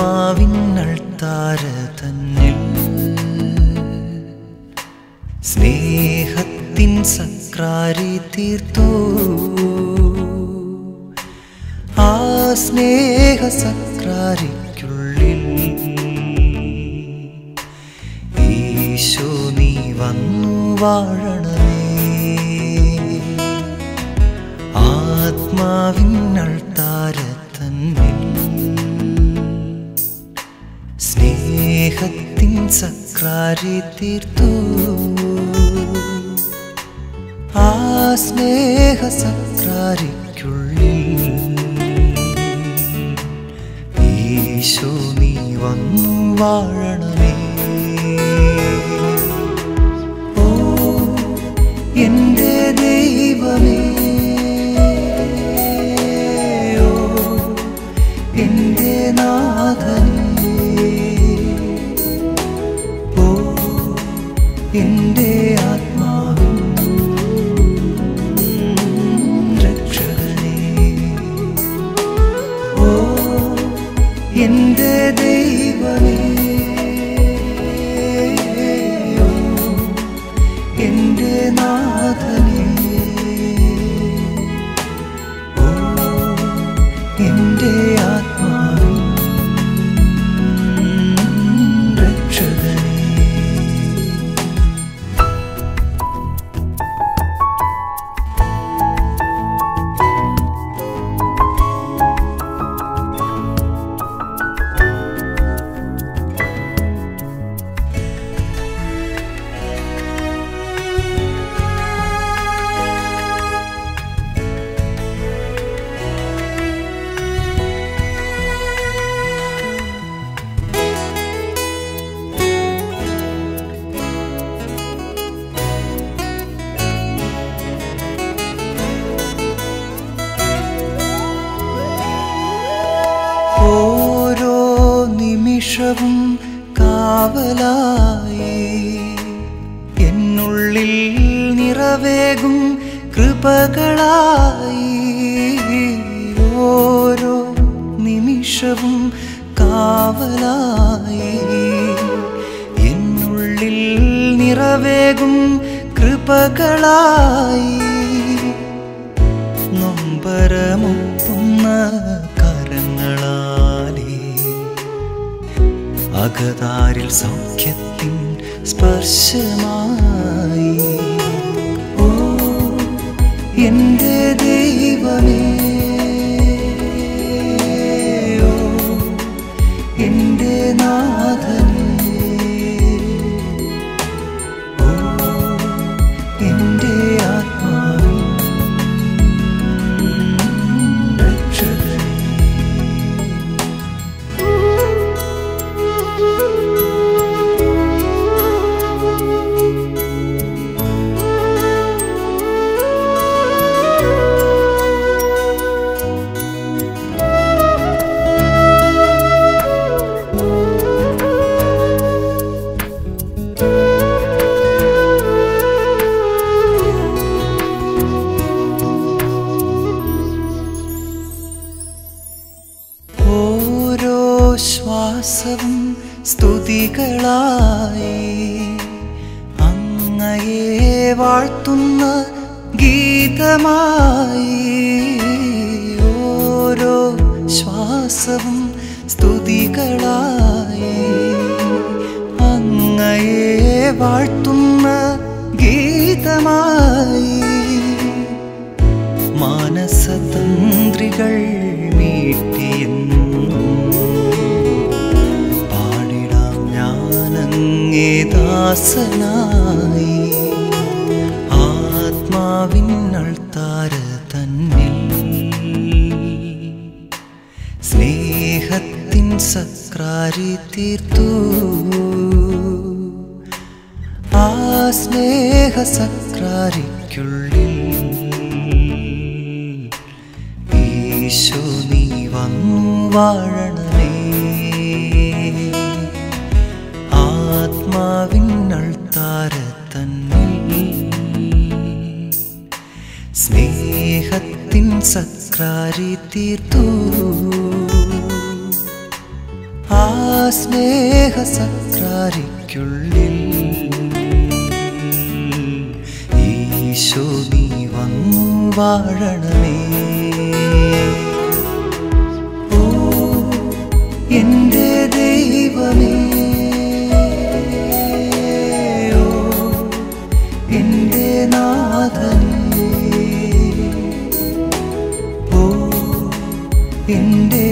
ആത്മാവിന്നൽ താരതന്നിൽ സ്നേഹത്തിൻ സക്രാരി തീർത്തു ആ സ്നേഹ സക്രാരിക്കുള്ളിൽ ഈശോ നീ വന്നു വാഴണമേ ആത്മാവിന്നൽ താരതന്നിൽ സ്നേഹത്തിൻ സക്രാരി തീർത്തു ആ സ്നേഹ സക്രാരിക്കുള്ളിൽ ഈശോ നീ വന്നു വാഴണമേ. ഓ എൻ്റെ ദൈവമേ, ഓ എൻ്റെ നാഥനേ, എൻ്റെ ആത്മാവിൻ രക്ഷകനേ, ഓ എൻ്റെ ദൈവമേ, ഓ എൻ്റെ നാഥനേ, ഓ എൻ്റെ ആത്മാവിൻ രക്ഷകനേ. ഓരോ നിമിഷവും കാവലായി എന്നുള്ളിൽ നിറവേകും കൃപകളായി, ഓരോ നിമിഷവും കാവലായി എന്നുള്ളിൽ നിറവേകും കൃപകളായി നൊമ്പരമൊപ്പുന്ന അകതാരിൽ സൗഖ്യത്തിൻ സ്പർശമായി. ഓ എൻ്റെ ദൈവമേ, ഓ എൻ്റെ നാഥനേ, ഓ എൻ്റെ ആത്മാവിൻ രക്ഷകനേ. ശ്വാസവും സ്തുതികളായി അങ്ങയെ വാഴ്ത്തുന്ന ഗീതമായി, ഓരോ ശ്വാസവും സ്തുതികളായി അങ്ങയെ വാഴ്ത്തുന്ന ഗീതമായി. മാനസതന്ത്രികൾ മീട്ടിയെന്നു ദാസനായി ആത്മാവിന്നൽ താരതന്നിൽ സ്നേഹത്തിൻ സക്രാരി തീർത്തു ആ സ്നേഹ സക്രാരിക്കുള്ളിൽ ഈശോ നീ വന്നു വാഴണമേ ആത്മാവിന്നൽ താരതന്നിൽ സ്നേഹത്തിൻ സക്രാരി തീർത്തു ആ സ്നേഹസക്രാരിക്കുള്ളിൽ ഈശോ നീ വന്നു വാഴണമേ. ഓ എൻ്റെ ദൈവമേ, ഓ എൻ്റെ നാഥനേ, ഓ എൻ്റെ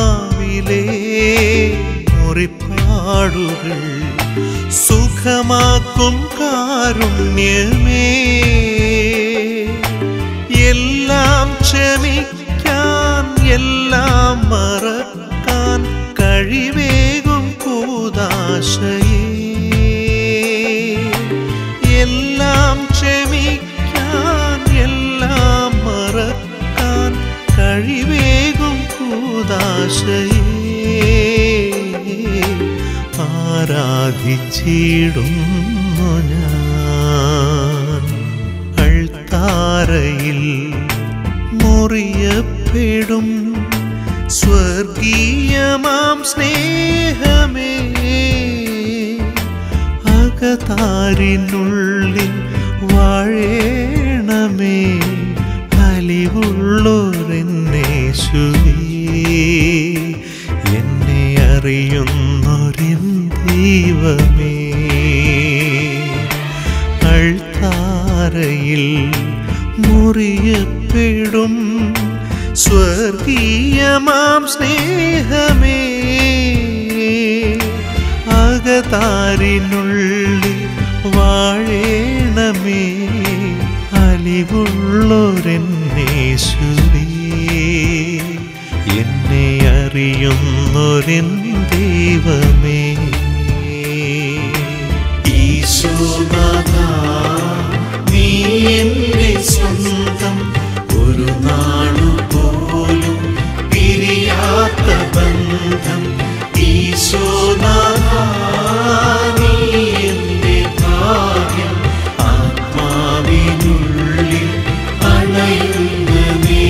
ആവിലേ മുറിപ്പാടുകൾ സുഖമാക്കും കാരുണ്യമേ എല്ലാം ക്ഷമിക്കാൻ എല്ലാം മറക്കാൻ കഴിവേകും കൂദാശയേ എല്ലാം ക്ഷമിക്കാൻ എല്ലാം മറക്കാൻ കഴിവേകും കൂദാശയേ ആരാധിച്ചിടുന്നു ഞാൻ അൾത്താരയിൽ മുറിയപ്പെടും സ്വർഗീയമാം സ്നേഹമേ അകതാരിനുള്ളിൽ വാഴേണമേ അലിവുള്ളോരെന്നേശുവേ എന്നെ അറിയുന്നോരെൻ ദൈവമേ അൾത്താരയിൽ മുറിയപ്പെടും സ്വർഗീയമാം സ്നേഹമേ അകതാരിനുള്ളിൽ വാഴേണമേ അലിവുള്ളോരെന്നേശുവേ എന്നെ അറിയുന്നോരെൻ ദൈവമേ ഈശോനാഥാ നീ എന്നെ സ്വന്തം ഒരു നാളു പോലും പിരിയാത്ത ബന്ധം ഈശോനാഥാ നീ എന്റെ ഭാഗ്യം ആത്മാവിനുള്ളിൽ അണയുന്ന നീ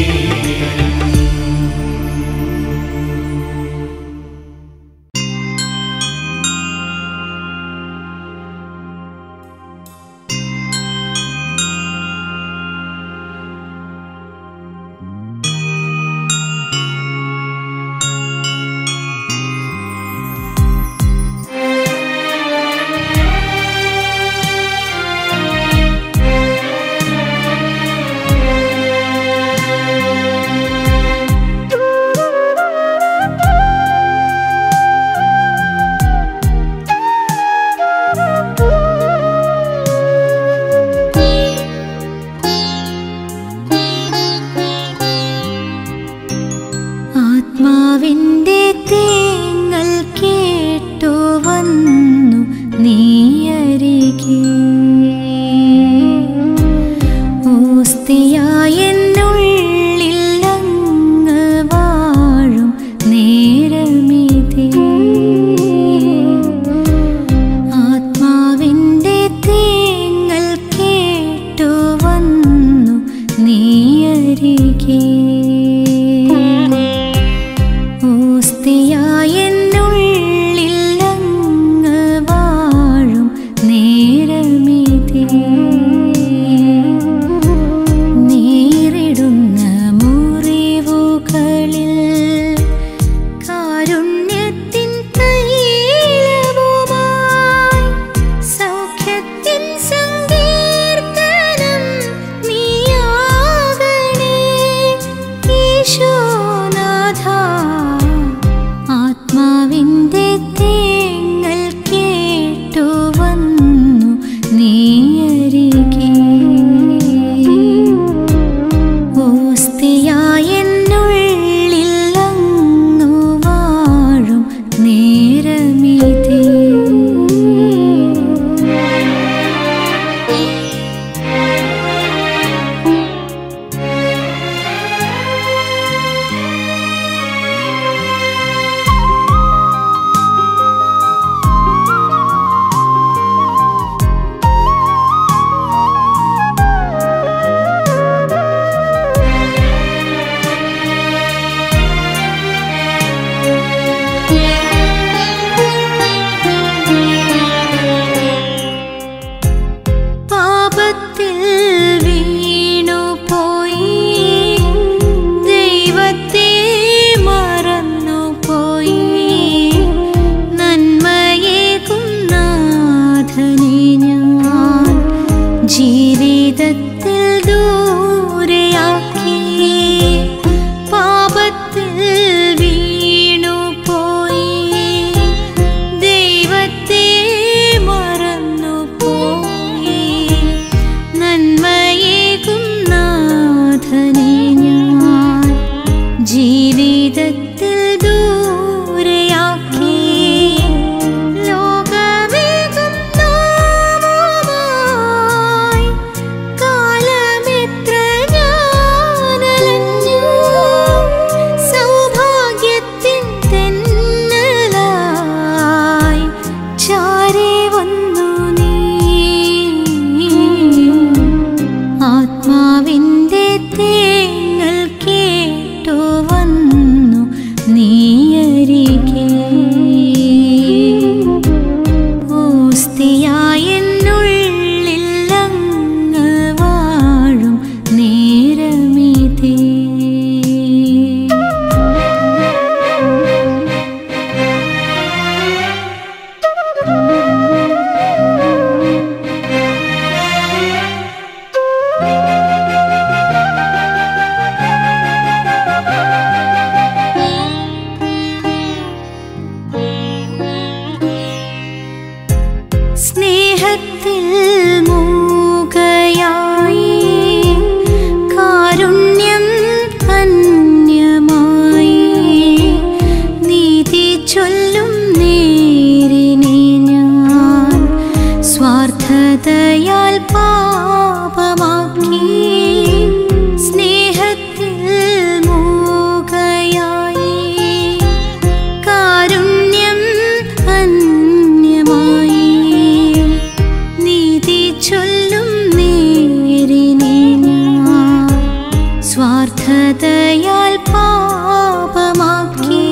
दयाल पापमाखी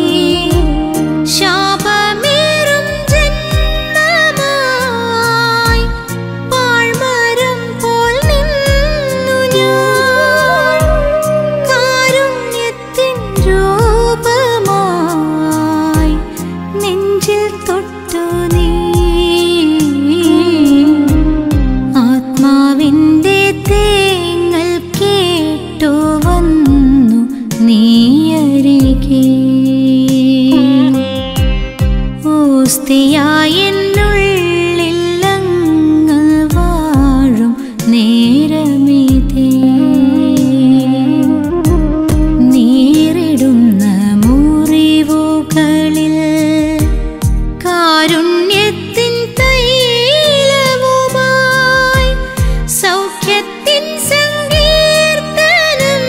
शाप मेरम जन्ममाय पाळमरम पोल निन्नु ഞാൻ കാരുണ്യത്തിൻ രൂപമായി നെഞ്ചിൽ തൊട്ടു നീ ആത്മാവിൻ്റെ തേങ്ങൽ കേട്ടു വന്നു നീയരികെ ഓസ്തിയായി എന്നുള്ളിൽ അങ്ങ് വാഴും നേരമിതേ നീരിടുന്ന മുറിവുകളിൽ കാരുണ്യത്തിൻ തൈലവുമായി സൗഖ്യത്തിൻ സങ്കീർത്തനം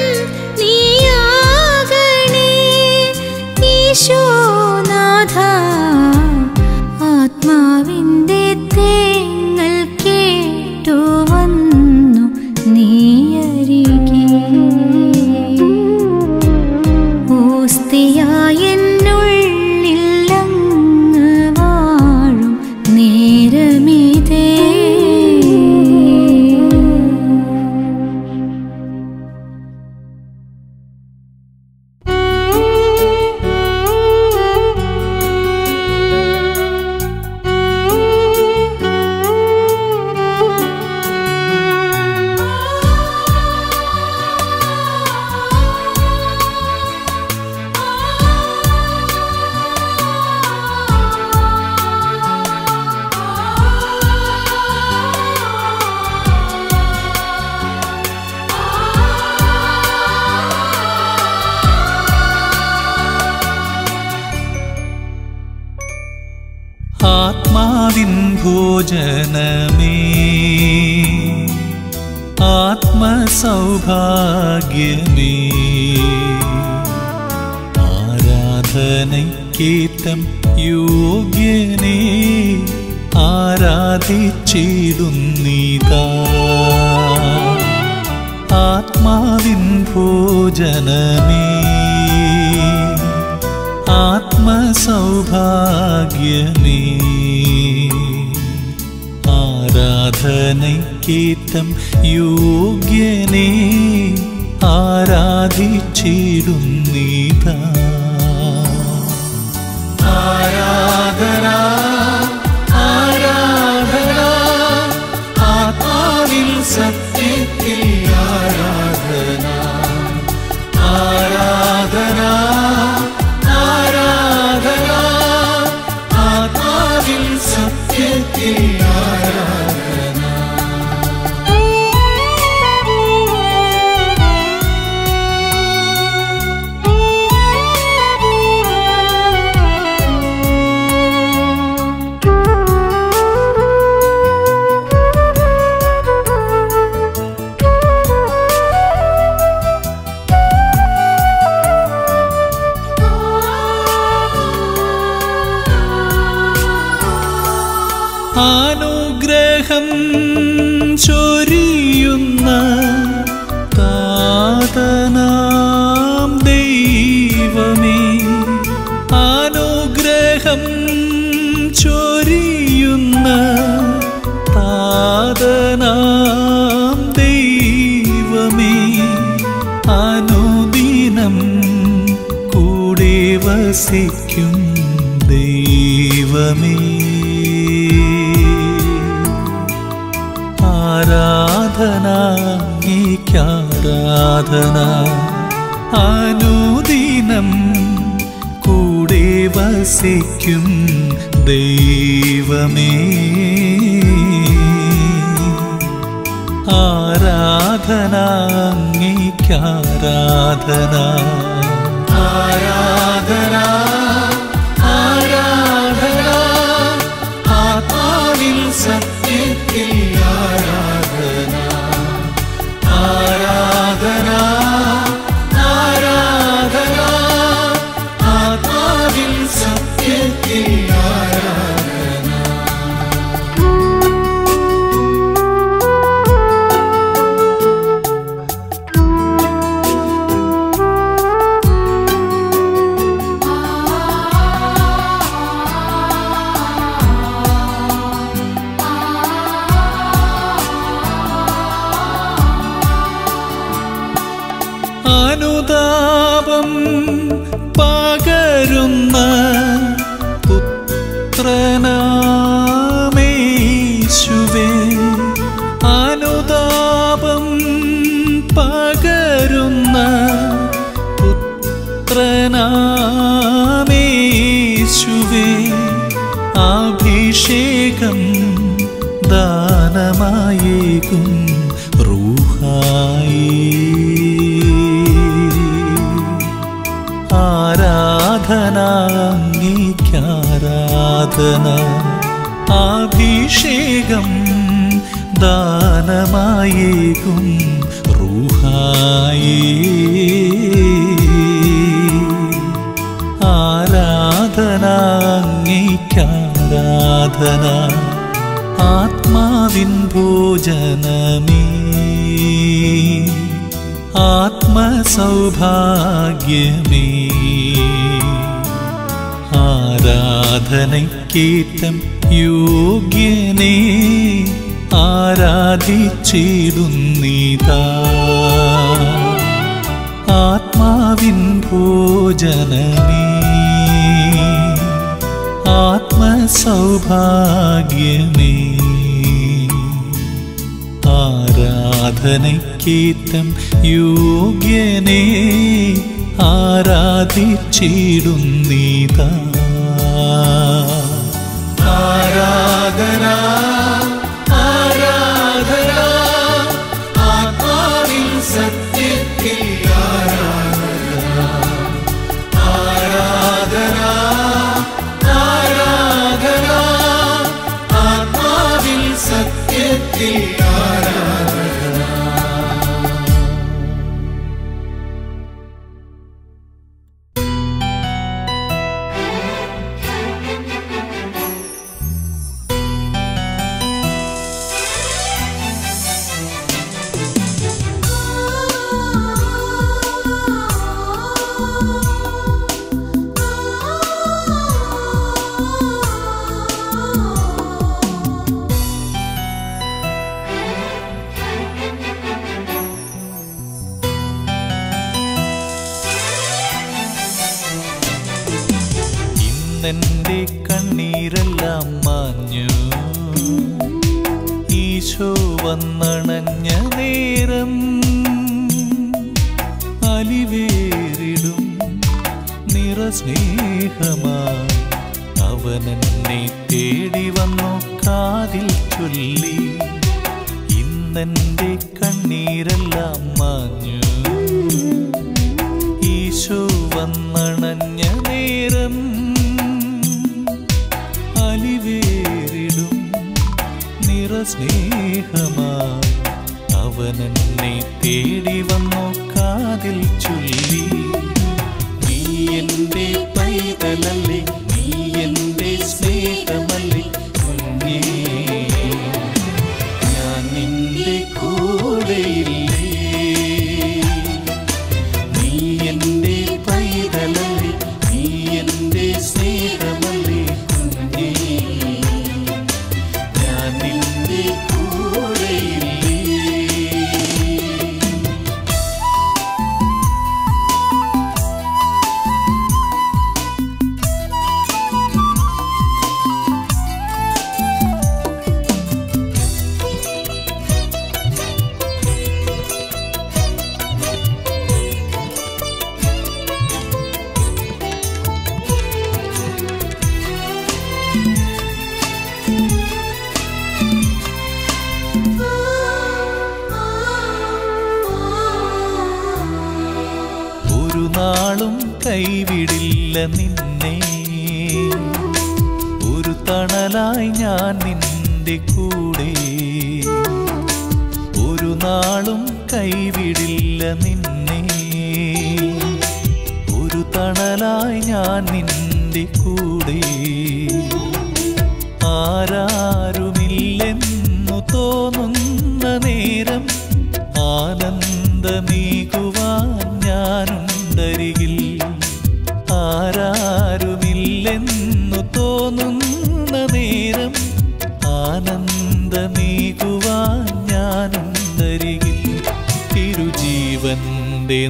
നീയാകണേ ഈശോനാഥ ആത്മാവിൻ്റെ തേങ്ങൽ കേട്ടു വന്നു നീയരികെ ഓസ്തിയായി എന്നുള്ളിൽ അങ്ങ് വാഴും നേരമിതേ आत्माविन भोजनमे आत्मसौभाग्यमे आराधनैकेतं योग्यने आराधिच्चिदुन्नीता आत्माविन भोजनमे आत्मसौभाग्यमे आराधनैकेतं योग्यने आराधिच्चिदुन्नीता आराधना आराधना आत्माविन सत्यतिल आराधना आराधना आराधना आत्माविन सत्यतिल അനുഗ്രഹം ചൊരിയുന്ന താതനാം ദൈവമേ അനുഗ്രഹം ചൊരിയുന്ന താതനാം ദൈവമേ അനുദിനം കൂടെ വസിക്കും ദൈവമേ आराधना आराधना अनुदिनं कूडे वसिक्कुम दैवमे आराधना आराधना आराधना आराधना आत्माविल सत्यतिल താപം പകരുന്ന പുത്രനാമേശുവേ, അനുതാപം പകരുന്ന പുത്രനാമേശുവേ, അഭിഷേകം ദാനമായേകും റൂഹായേ, आराधना आराधना अभिषेकं दानमायेकुं रूहाये, आराधना आराधना आत्माविन् भोजनमे आत्मसौभाग्यमे, ആരാധനയ്ക്കേറ്റം യോഗ്യനെ ആരാധിച്ചിടുന്നിതാ, ആത്മാവിൻ ഭോജനമേ ആത്മസൗഭാഗ്യമേ, ആരാധനയ്ക്കേറ്റം യോഗ്യനെ ആരാധിച്ചിടുന്നിതാ, आराधना आराधना आत्माविन सत्यतिल आराधना, आराधना आराधना आत्माविन सत्यतिल आराधना।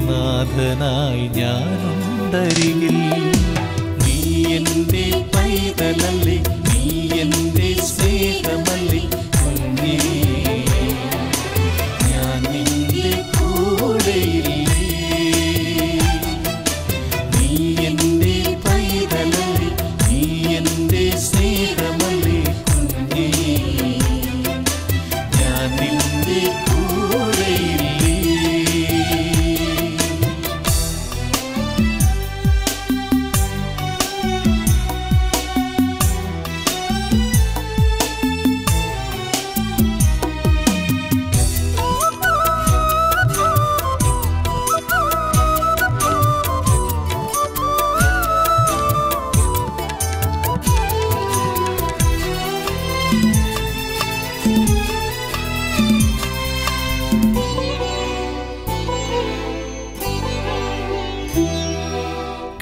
നാഥനായി ഞാനുണ്ടരികിൽ. നീ എൻ്റെ പൈതലല്ലേ, നീ എൻ്റെ സ്നേഹമല്ലേ കുഞ്ഞേ, ഞാൻ നിന്റെ കൂടെയില്ലേ. നീ എൻ്റെ പൈതലല്ലേ, നീ എൻ്റെ സ്നേഹമല്ലേ കുഞ്ഞേ, ഞാൻ നിന്റെ കൂടെയില്ലേ.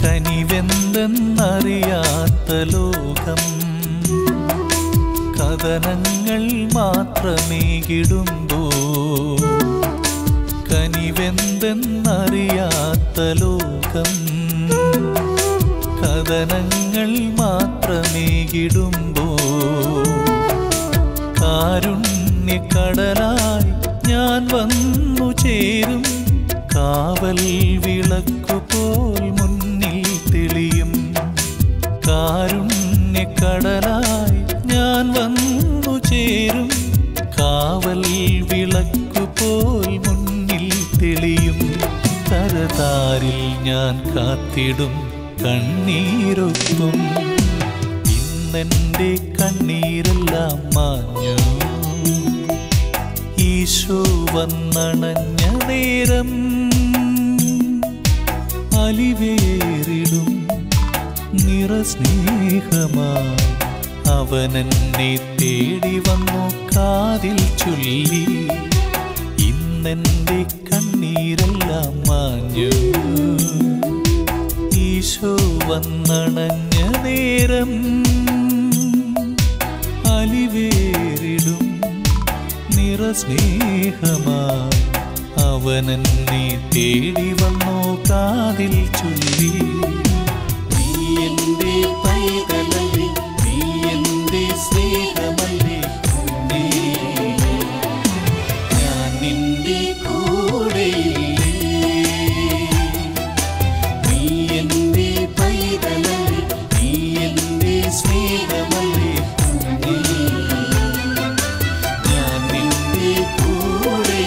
കനിവെന്തെന്നറിയാത്ത ലോകം കഥനങ്ങൾ മാത്രമേകിടുമ്പോ, കനിവെന്തെന്നറിയാത്ത ലോകം കഥനങ്ങൾ മാത്രമേകിടുമ്പോ, കാരുണ്യക്കടലായി ഞാൻ വന്നു ചേരും. കാവൽ വിളക്കുപോൽ മുന്നിൽ തെളിയും, കാരുണ്യക്കടലായി ഞാൻ വന്നു ചേരും. കാവൽ വിളക്കുപോൽ മുന്നിൽ തെളിയും, കരതാരിൽ ഞാൻ കാത്തിടും കണ്ണീരൊപ്പും. ഇന്നെൻ്റെ കണ്ണീരെല്ലാം മാഞ്ഞു, ഈശോ വന്നണഞ്ഞ നേരം. അലിവേറിടും നിറസ്നേഹമായി അവനെന്നെ തേടി വന്നു കാതിൽ ചൊല്ലി. ഇന്നെൻ്റെ കണ്ണീരെല്ലാം മാഞ്ഞു, ഈശോ വന്നണഞ്ഞ നേരം. അലിവേറിടും സ്നേഹമായി അവനെന്നെ തേടി വന്നു കാതിൽ ചൊല്ലി. നീ എൻ്റെ പൈതലല്ലേ, നീ എൻ്റെ സ്നേഹമല്ലേ കുഞ്ഞേ, ഞാൻ നിന്റെ കൂടെയില്ലേ. നീ എൻ്റെ പൈതലല്ലേ, നീ എൻ്റെ സ്നേഹമല്ലേ കുഞ്ഞേ, ഞാൻ നിന്റെ കൂടെ.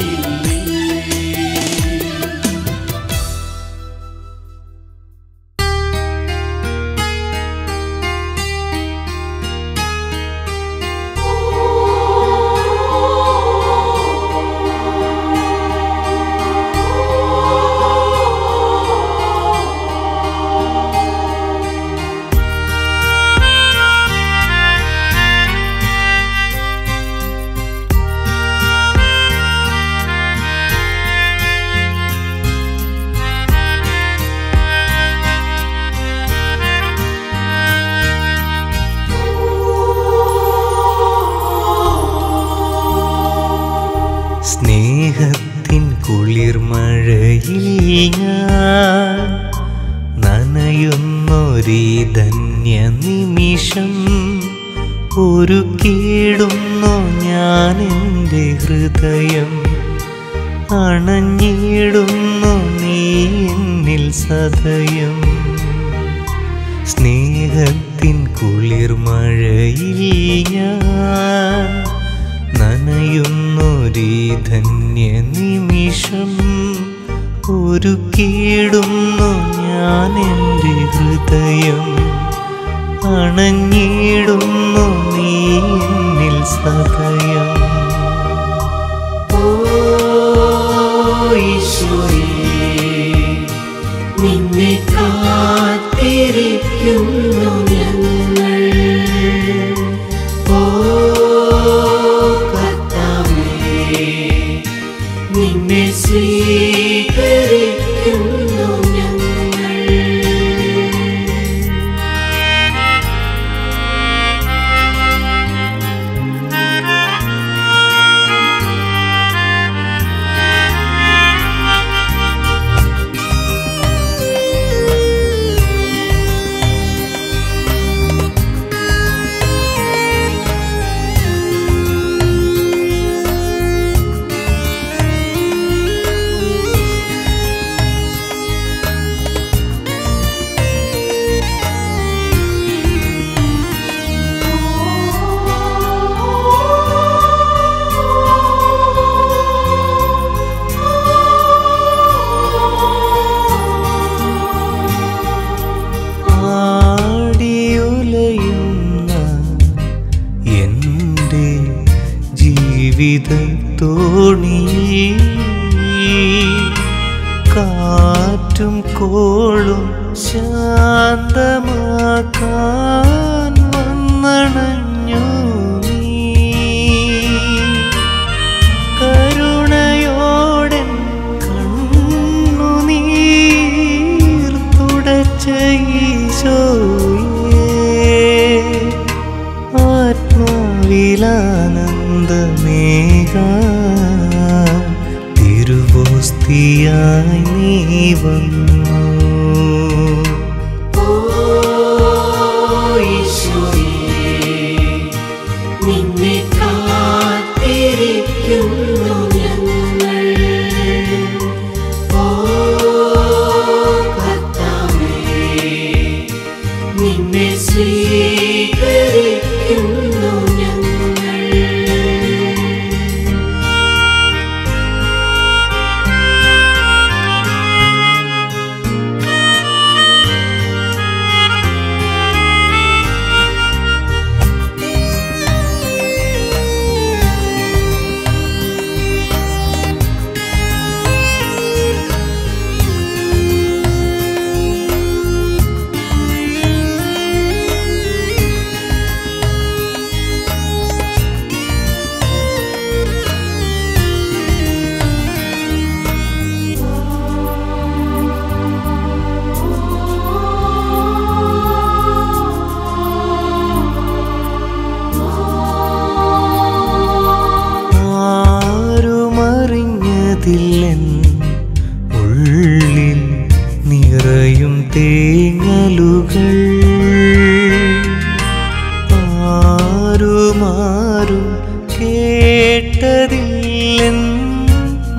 തോണി കാറ്റും കോളും ശാന്തമാക്കാൻ വന്നണഞ്ഞു നീ കരുണയോടെ കണ്ണുനീർ തുടച്ച ഈശോയേ ആത്മാവിലാനന്ദമേകാം തിരുവോസ്തിയായി നീ വന്നു ഉള്ളിൽ നിറയും തേങ്ങലുകൾ ആരുമാരും കേട്ടതില്ലെൻ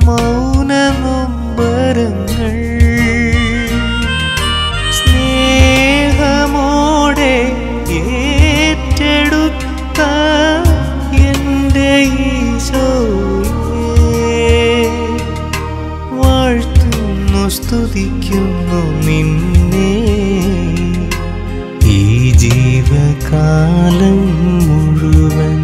മൗനമൊമ്പരങ്ങൾ സ്നേഹമോടെ ഏറ്റെടുത്ത എൻ്റെ ഈശോ സ്തുതിക്കുന്നു നിന്നെ ഈ ജീവകാലം മുഴുവൻ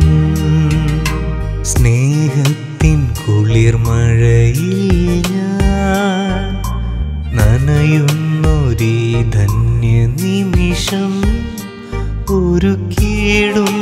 സ്നേഹത്തിൻ കുളിർമഴയിൽ ഞാൻ നനയുന്നൊരു ധന്യനിമിഷം ഒരുക്കിയിടും